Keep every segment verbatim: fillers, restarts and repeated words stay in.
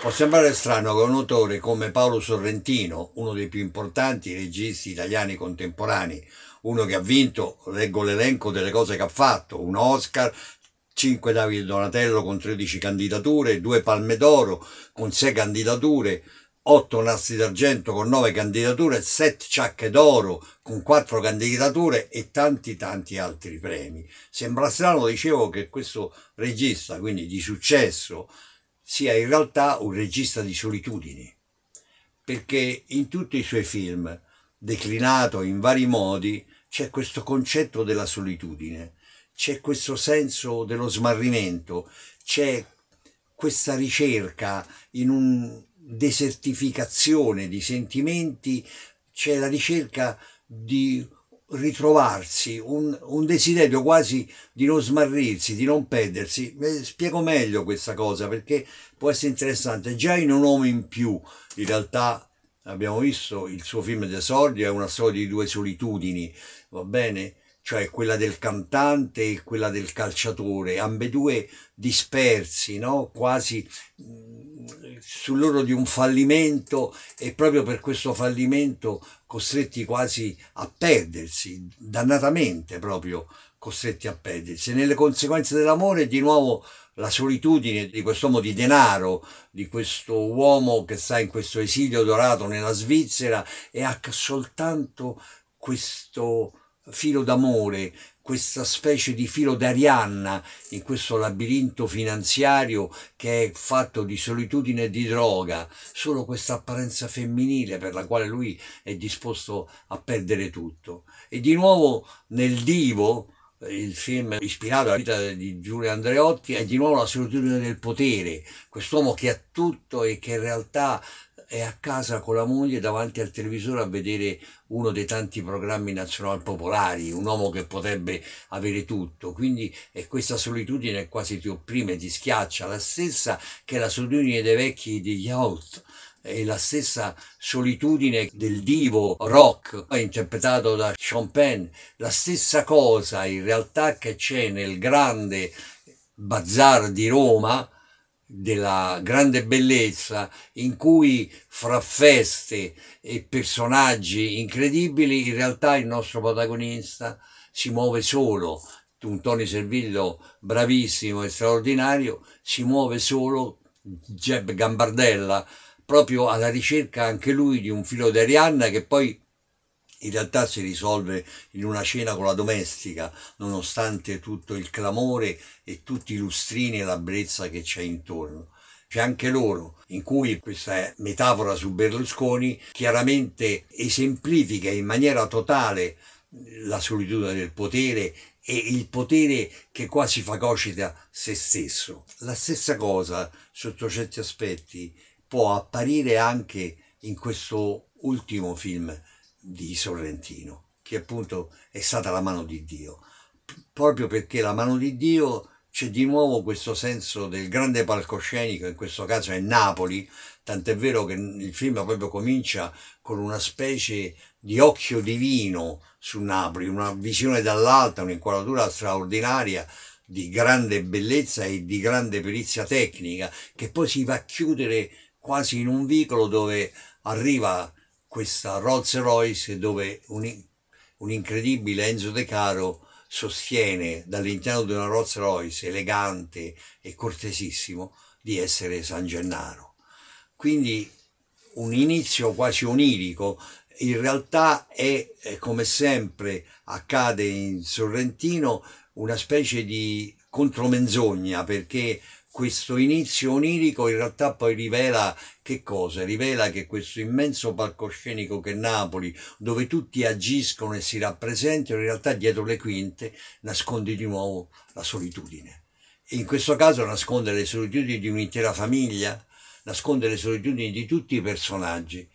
Può sembrare strano che un autore come Paolo Sorrentino, uno dei più importanti registi italiani contemporanei, uno che ha vinto, leggo l'elenco delle cose che ha fatto, un Oscar, cinque David Donatello con tredici candidature, due Palme d'Oro con sei candidature, otto Nastri d'Argento con nove candidature, sette Ciacche d'Oro con quattro candidature e tanti tanti altri premi. Sembra strano, dicevo, che questo regista, quindi di successo, sia in realtà un regista di solitudini, perché in tutti i suoi film, declinato in vari modi, c'è questo concetto della solitudine, c'è questo senso dello smarrimento, c'è questa ricerca in un desertificazione di sentimenti, c'è la ricerca di ritrovarsi, un, un desiderio quasi di non smarrirsi, di non perdersi. Spiego meglio questa cosa perché può essere interessante. Già in Un uomo in più, in realtà, abbiamo visto, il suo film d'esordio è una storia di due solitudini, va bene? Cioè quella del cantante e quella del calciatore, ambedue dispersi, no? Quasi sull'orlo di un fallimento, e proprio per questo fallimento costretti quasi a perdersi, dannatamente proprio costretti a perdersi. Nelle conseguenze dell'amore, di nuovo, la solitudine di quest'uomo di denaro, di questo uomo che sta in questo esilio dorato nella Svizzera e ha soltanto questo filo d'amore, questa specie di filo d'Arianna in questo labirinto finanziario che è fatto di solitudine e di droga, solo questa apparenza femminile per la quale lui è disposto a perdere tutto. E di nuovo nel Divo, il film ispirato alla vita di Giulio Andreotti, è di nuovo la solitudine del potere, quest'uomo che ha tutto e che in realtà è a casa con la moglie davanti al televisore a vedere uno dei tanti programmi nazionalpopolari, un uomo che potrebbe avere tutto. Quindi è questa solitudine che quasi ti opprime, ti schiaccia, la stessa che è la solitudine dei vecchi degli Out, è la stessa solitudine del divo rock interpretato da Sean Penn, la stessa cosa in realtà che c'è nel grande bazar di Roma della grande bellezza, in cui fra feste e personaggi incredibili in realtà il nostro protagonista si muove solo, un Toni Servillo bravissimo e straordinario, si muove solo, Jeb Gambaldella, proprio alla ricerca anche lui di un filo d'Arianna che poi in realtà si risolve in una cena con la domestica, nonostante tutto il clamore e tutti i lustrini e la brezza che c'è intorno. C'è anche loro, in cui questa metafora su Berlusconi chiaramente esemplifica in maniera totale la solitudine del potere e il potere che quasi fagocita se stesso. La stessa cosa, sotto certi aspetti, può apparire anche in questo ultimo film di Sorrentino, che appunto è stata La mano di Dio, proprio perché La mano di Dio c'è di nuovo questo senso del grande palcoscenico, in questo caso è Napoli, tant'è vero che il film proprio comincia con una specie di occhio divino su Napoli, una visione dall'alto, un'inquadratura straordinaria di grande bellezza e di grande perizia tecnica, che poi si va a chiudere quasi in un vicolo dove arriva questa Rolls Royce, dove un, un incredibile Enzo De Caro sostiene dall'interno di una Rolls Royce elegante e cortesissimo di essere San Gennaro. Quindi un inizio quasi onirico, in realtà è, come sempre accade in Sorrentino, una specie di contromenzogna, perché questo inizio onirico in realtà poi rivela che cosa? Rivela che questo immenso palcoscenico che è Napoli, dove tutti agiscono e si rappresentano, in realtà dietro le quinte nasconde di nuovo la solitudine. E in questo caso nasconde le solitudini di un'intera famiglia, nasconde le solitudini di tutti i personaggi.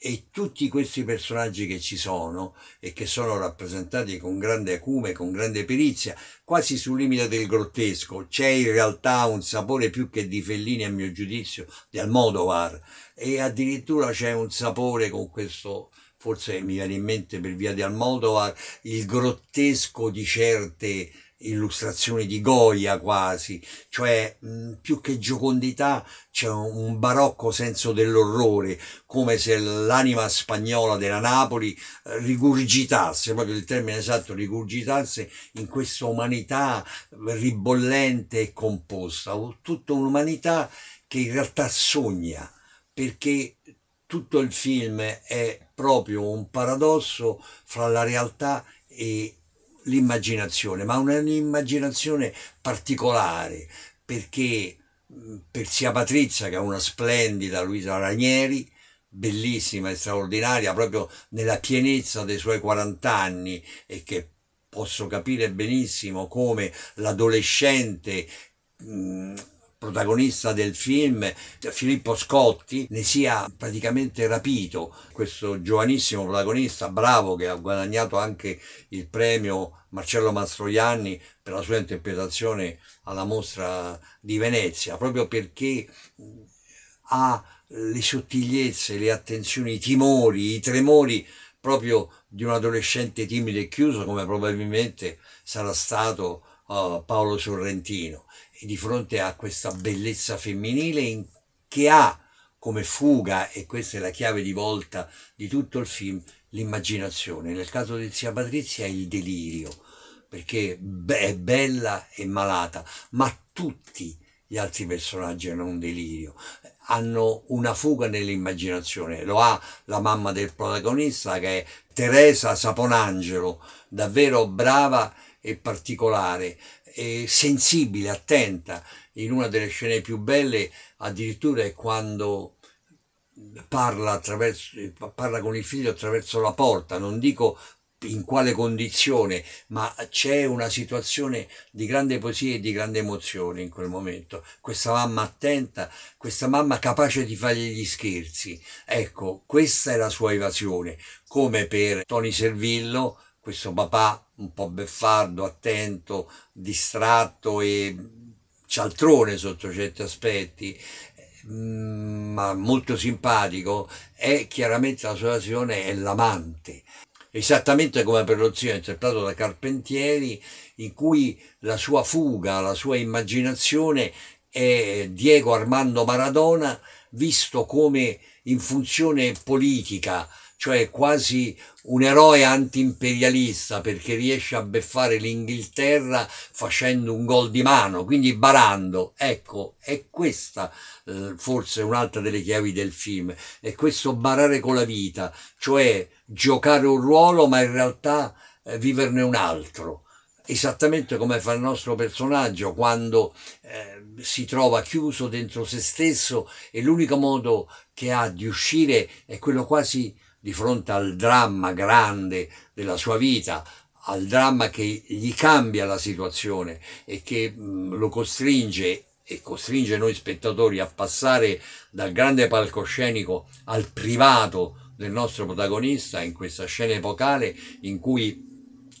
E tutti questi personaggi che ci sono e che sono rappresentati con grande acume, con grande perizia, quasi sul limite del grottesco, c'è in realtà un sapore più che di Fellini, a mio giudizio, di Almodovar, e addirittura c'è un sapore con questo, forse mi viene in mente per via di Almodovar, il grottesco di certe illustrazioni di Goya quasi, cioè mh, più che giocondità c'è un barocco senso dell'orrore, come se l'anima spagnola della Napoli rigurgitasse, proprio il termine esatto, rigurgitasse in questa umanità ribollente e composta, tutta un'umanità che in realtà sogna, perché tutto il film è proprio un paradosso fra la realtà e l'immaginazione, ma un'immaginazione particolare, perché per Sia Patrizia, che è una splendida Luisa Ranieri, bellissima e straordinaria proprio nella pienezza dei suoi quaranta anni, e che posso capire benissimo come l'adolescente mh, protagonista del film, Filippo Scotti, ne sia praticamente rapito. Questo giovanissimo protagonista bravo, che ha guadagnato anche il premio Marcello Mastroianni per la sua interpretazione alla Mostra di Venezia, proprio perché ha le sottigliezze, le attenzioni, i timori, i tremori proprio di un adolescente timido e chiuso, come probabilmente sarà stato uh, Paolo Sorrentino. Di fronte a questa bellezza femminile che ha come fuga, e questa è la chiave di volta di tutto il film, l'immaginazione. Nel caso di Zia Patrizia è il delirio, perché è bella e malata, ma tutti gli altri personaggi hanno un delirio, hanno una fuga nell'immaginazione. Lo ha la mamma del protagonista, che è Teresa Saponangelo, davvero brava e particolare, e sensibile, attenta. In una delle scene più belle addirittura è quando parla, attraverso, parla con il figlio attraverso la porta, non dico in quale condizione, ma c'è una situazione di grande poesia e di grande emozione in quel momento. Questa mamma attenta, questa mamma capace di fargli gli scherzi, ecco, questa è la sua evasione, come per Toni Servillo, questo papà un po' beffardo, attento, distratto e cialtrone sotto certi aspetti, ma molto simpatico, è chiaramente la sua azione, è l'amante, esattamente come per Lo zio interpretato da Carpentieri, in cui la sua fuga, la sua immaginazione è Diego Armando Maradona visto come in funzione politica, cioè quasi un eroe antiimperialista, perché riesce a beffare l'Inghilterra facendo un gol di mano, quindi barando. Ecco, è questa eh, forse un'altra delle chiavi del film, è questo barare con la vita, cioè giocare un ruolo ma in realtà eh, viverne un altro, esattamente come fa il nostro personaggio quando eh, si trova chiuso dentro se stesso, e l'unico modo che ha di uscire è quello quasi di fronte al dramma grande della sua vita, al dramma che gli cambia la situazione e che lo costringe e costringe noi spettatori a passare dal grande palcoscenico al privato del nostro protagonista, in questa scena epocale in cui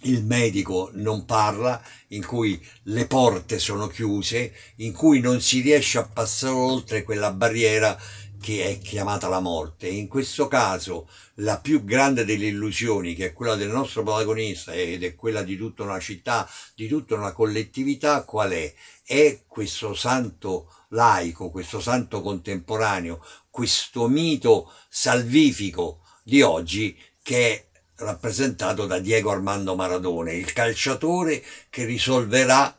il medico non parla, in cui le porte sono chiuse, in cui non si riesce a passare oltre quella barriera che è chiamata la morte. In questo caso la più grande delle illusioni, che è quella del nostro protagonista ed è quella di tutta una città, di tutta una collettività, qual è? È questo santo laico, questo santo contemporaneo, questo mito salvifico di oggi, che è rappresentato da Diego Armando Maradona, il calciatore che risolverà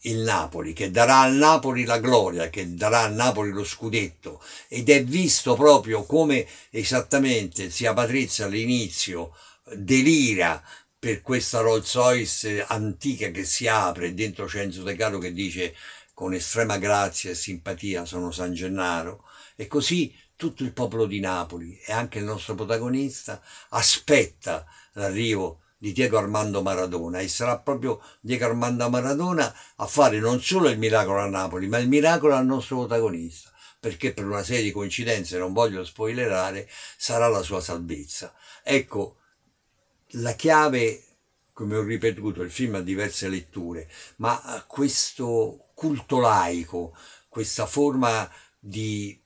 il Napoli, che darà al Napoli la gloria, che darà al Napoli lo scudetto, ed è visto proprio come esattamente Zia Patrizia all'inizio delira per questa Rolls Royce antica che si apre, dentro c'è Enzo De Caro che dice con estrema grazia e simpatia sono San Gennaro, e così tutto il popolo di Napoli e anche il nostro protagonista aspetta l'arrivo di Diego Armando Maradona, e sarà proprio Diego Armando Maradona a fare non solo il miracolo a Napoli, ma il miracolo al nostro protagonista, perché per una serie di coincidenze, non voglio spoilerare, sarà la sua salvezza. Ecco, la chiave, come ho ripetuto, il film ha diverse letture, ma questo culto laico, questa forma di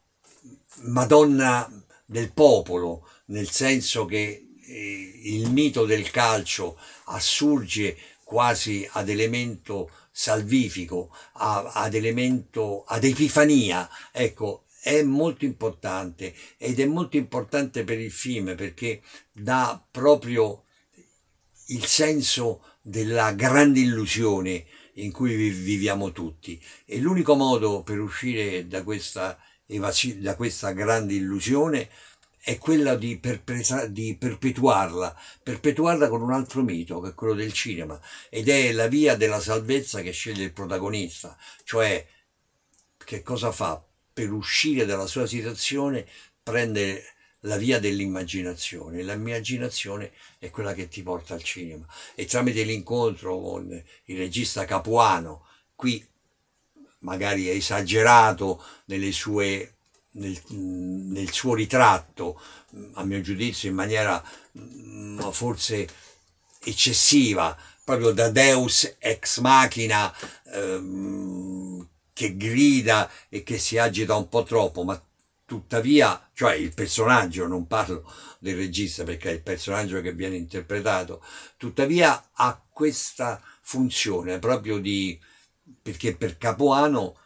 Madonna del popolo, nel senso che il mito del calcio assurge quasi ad elemento salvifico, a, ad elemento, ad epifania, ecco, è molto importante, ed è molto importante per il film perché dà proprio il senso della grande illusione in cui viviamo tutti, e l'unico modo per uscire da questa, da questa grande illusione è quella di, perpetra, di perpetuarla, perpetuarla con un altro mito, che è quello del cinema, ed è la via della salvezza che sceglie il protagonista, cioè che cosa fa? Per uscire dalla sua situazione prende la via dell'immaginazione. L'immaginazione è quella che ti porta al cinema, e tramite l'incontro con il regista Capuano, qui magari è esagerato nelle sue, nel, nel suo ritratto, a mio giudizio in maniera forse eccessiva, proprio da Deus ex machina, ehm, che grida e che si agita un po' troppo, ma tuttavia, cioè il personaggio, non parlo del regista perché è il personaggio che viene interpretato, tuttavia ha questa funzione proprio di, perché per Capuano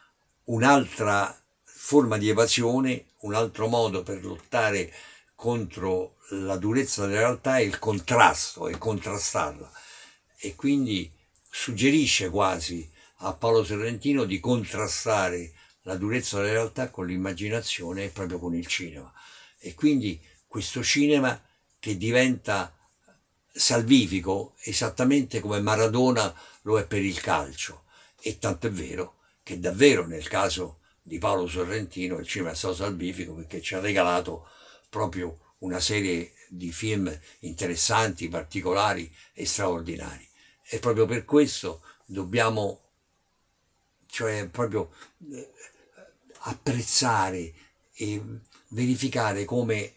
un'altra forma di evasione, un altro modo per lottare contro la durezza della realtà è il contrasto, e contrastarla, e quindi suggerisce quasi a Paolo Sorrentino di contrastare la durezza della realtà con l'immaginazione e proprio con il cinema, e quindi questo cinema che diventa salvifico esattamente come Maradona lo è per il calcio, e tanto è vero che davvero nel caso di Paolo Sorrentino il cinema è stato salvifico perché ci ha regalato proprio una serie di film interessanti, particolari e straordinari, e proprio per questo dobbiamo, cioè proprio eh, apprezzare e verificare come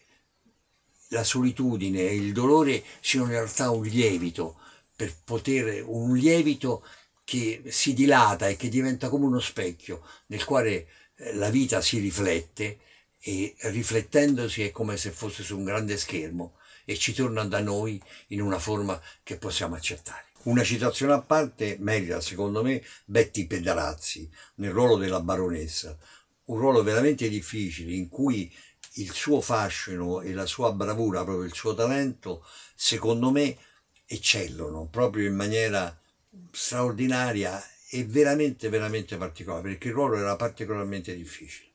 la solitudine e il dolore siano in realtà un lievito, per poter, un lievito che si dilata e che diventa come uno specchio nel quale eh, la vita si riflette, e riflettendosi è come se fosse su un grande schermo e ci torna da noi in una forma che possiamo accettare. Una citazione a parte merita, secondo me, Betty Pedrazzi nel ruolo della baronessa, un ruolo veramente difficile in cui il suo fascino e la sua bravura, proprio il suo talento, secondo me eccellono proprio in maniera straordinaria e veramente veramente particolare, perché il ruolo era particolarmente difficile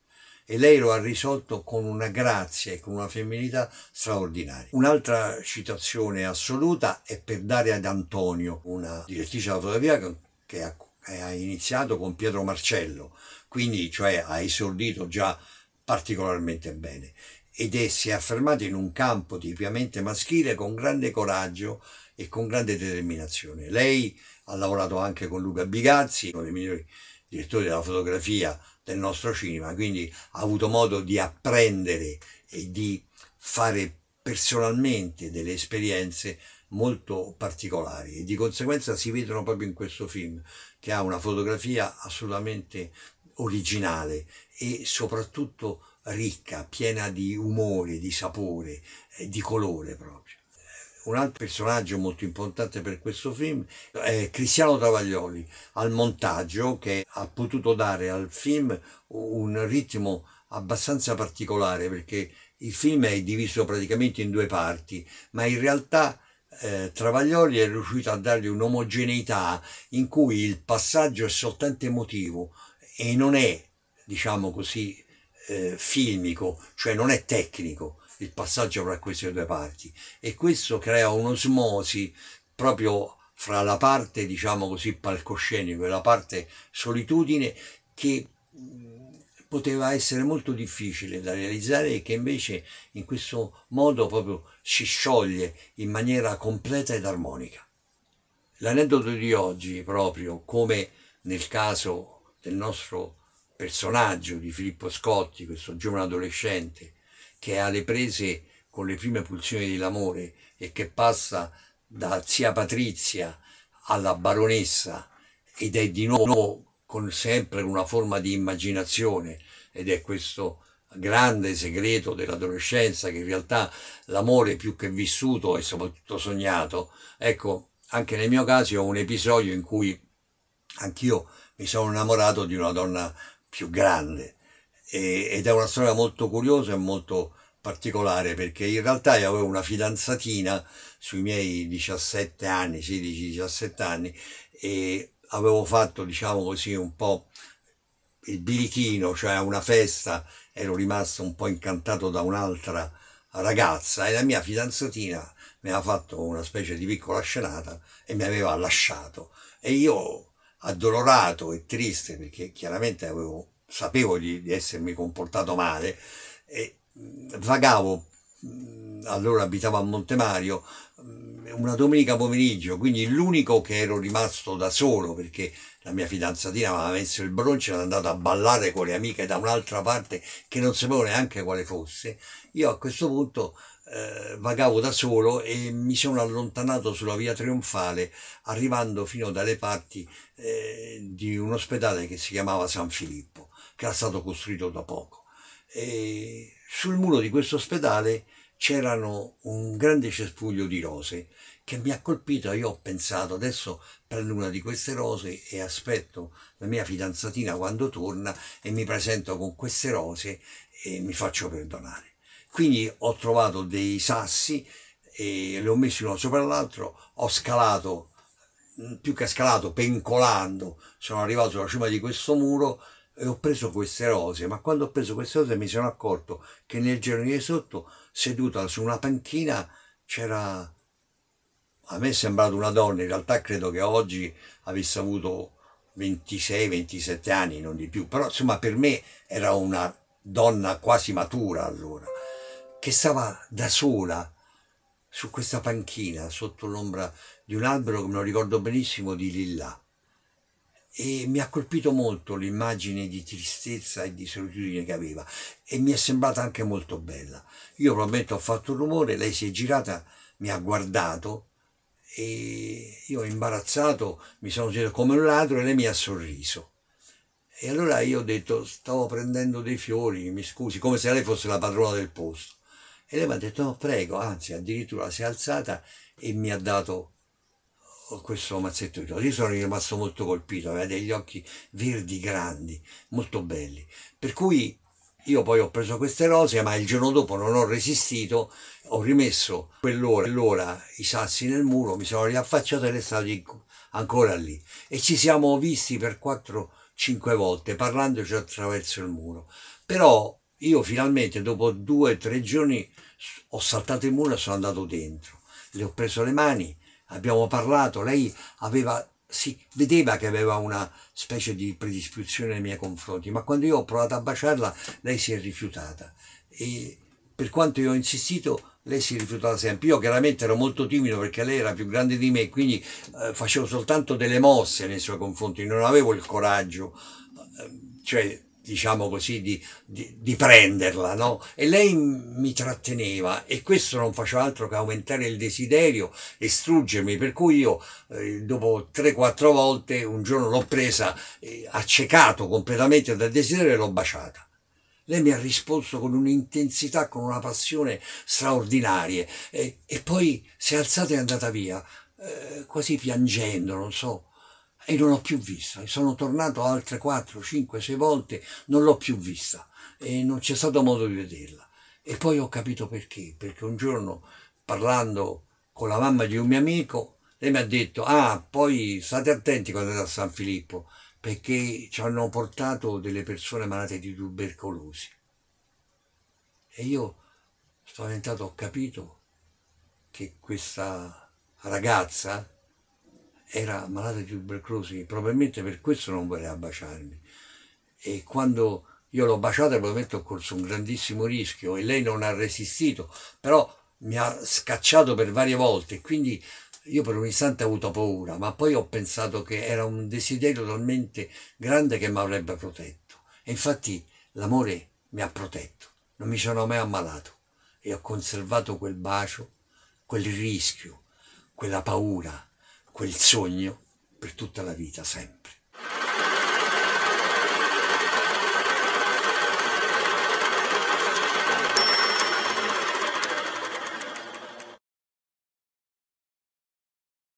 e lei lo ha risolto con una grazia e con una femminilità straordinaria. Un'altra citazione assoluta è per dare ad Antonio, una direttrice della fotografia che ha, ha iniziato con Pietro Marcello, quindi cioè ha esordito già particolarmente bene, ed è, si è affermata in un campo tipicamente maschile con grande coraggio e con grande determinazione. Lei ha lavorato anche con Luca Bigazzi, uno dei migliori direttori della fotografia del nostro cinema, quindi ha avuto modo di apprendere e di fare personalmente delle esperienze molto particolari, e di conseguenza si vedono proprio in questo film, che ha una fotografia assolutamente originale e soprattutto ricca, piena di umore, di sapore, di colore proprio. Un altro personaggio molto importante per questo film è Cristiano Travaglioli al montaggio, che ha potuto dare al film un ritmo abbastanza particolare, perché il film è diviso praticamente in due parti, ma in realtà eh, Travaglioli è riuscito a dargli un'omogeneità in cui il passaggio è soltanto emotivo e non è, diciamo così, eh, filmico, cioè non è tecnico il passaggio fra queste due parti, e questo crea un'osmosi proprio fra la parte, diciamo così, palcoscenico e la parte solitudine, che poteva essere molto difficile da realizzare e che invece in questo modo proprio si scioglie in maniera completa ed armonica. L'aneddoto di oggi, proprio come nel caso del nostro personaggio di Filippo Scotti, questo giovane adolescente che ha le prese con le prime pulsioni dell'amore e che passa da zia Patrizia alla baronessa, ed è di nuovo con sempre una forma di immaginazione, ed è questo grande segreto dell'adolescenza, che in realtà l'amore più che vissuto è soprattutto sognato. Ecco, Anche nel mio caso ho un episodio in cui anch'io mi sono innamorato di una donna più grande, e, ed è una storia molto curiosa e molto particolare, perché in realtà io avevo una fidanzatina sui miei diciassette anni, sedici diciassette anni, e avevo fatto, diciamo così, un po' il birichino, cioè a una festa ero rimasto un po' incantato da un'altra ragazza, e la mia fidanzatina mi aveva fatto una specie di piccola scenata e mi aveva lasciato, e io addolorato e triste, perché chiaramente avevo, sapevo di, di essermi comportato male, e vagavo, allora abitavo a Montemario, una domenica pomeriggio, quindi l'unico che ero rimasto da solo, perché la mia fidanzatina mi aveva messo il broncio e era andata a ballare con le amiche da un'altra parte che non sapevo neanche quale fosse. Io a questo punto eh, vagavo da solo e mi sono allontanato sulla via Trionfale, arrivando fino dalle parti eh, di un ospedale che si chiamava San Filippo, che era stato costruito da poco. E sul muro di questo ospedale c'erano un grande cespuglio di rose che mi ha colpito, e io ho pensato, adesso prendo una di queste rose e aspetto la mia fidanzatina quando torna e mi presento con queste rose e mi faccio perdonare. Quindi ho trovato dei sassi e li ho messi uno sopra l'altro, ho scalato, più che scalato, pencolando, sono arrivato sulla cima di questo muro e ho preso queste rose, ma quando ho preso queste rose mi sono accorto che nel giardino sotto, seduta su una panchina, c'era, a me è sembrata una donna, in realtà credo che oggi avesse avuto ventisei ventisette anni, non di più, però insomma per me era una donna quasi matura allora, che stava da sola su questa panchina sotto l'ombra di un albero che me lo ricordo benissimo, di lillà. E mi ha colpito molto l'immagine di tristezza e di solitudine che aveva, e mi è sembrata anche molto bella. Io probabilmente ho fatto un rumore, lei si è girata, mi ha guardato e io, imbarazzato, mi sono girato come un ladro e lei mi ha sorriso. E allora io ho detto, stavo prendendo dei fiori, mi scusi, come se lei fosse la padrona del posto. E lei mi ha detto, no prego, anzi addirittura si è alzata e mi ha dato questo mazzetto di rose. Io sono rimasto molto colpito, aveva degli occhi verdi grandi, molto belli, per cui io poi ho preso queste rose, ma il giorno dopo non ho resistito, ho rimesso quell'ora, quell'ora i sassi nel muro, mi sono riaffacciato e lei è stata ancora lì, e ci siamo visti per quattro cinque volte parlandoci attraverso il muro. Però io finalmente dopo due tre giorni ho saltato il muro e sono andato dentro, le ho preso le mani, abbiamo parlato, lei aveva, si vedeva che aveva una specie di predisposizione nei miei confronti, ma quando io ho provato a baciarla lei si è rifiutata, e per quanto io ho insistito lei si è rifiutata sempre. Io chiaramente ero molto timido perché lei era più grande di me, quindi eh, facevo soltanto delle mosse nei suoi confronti, non avevo il coraggio, eh, cioè diciamo così, di, di, di prenderla, no? E lei mi tratteneva, e questo non faceva altro che aumentare il desiderio e struggermi, per cui io eh, dopo tre quattro volte un giorno l'ho presa, eh, accecato completamente dal desiderio, e l'ho baciata. Lei mi ha risposto con un'intensità, con una passione straordinarie, e, e poi si è alzata e è andata via, eh, quasi piangendo, non so. E non l'ho più vista, sono tornato altre quattro, cinque, sei volte, non l'ho più vista e non c'è stato modo di vederla. E poi ho capito perché, perché un giorno, parlando con la mamma di un mio amico, lei mi ha detto, ah, poi state attenti quando andate a San Filippo, perché ci hanno portato delle persone malate di tubercolosi. E io, spaventato, ho capito che questa ragazza era malata di tubercolosi, probabilmente per questo non voleva baciarmi. E quando io l'ho baciata, probabilmente ho corso un grandissimo rischio, e lei non ha resistito, però mi ha scacciato per varie volte, quindi io per un istante ho avuto paura, ma poi ho pensato che era un desiderio talmente grande che mi avrebbe protetto. E infatti l'amore mi ha protetto, non mi sono mai ammalato, e ho conservato quel bacio, quel rischio, quella paura, quel sogno per tutta la vita, sempre.